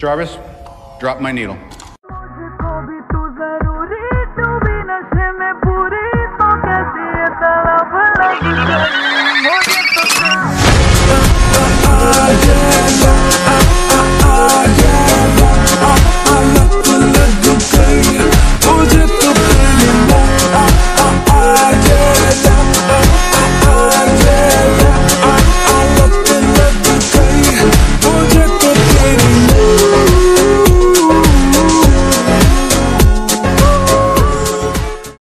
Jarvis, drop my needle.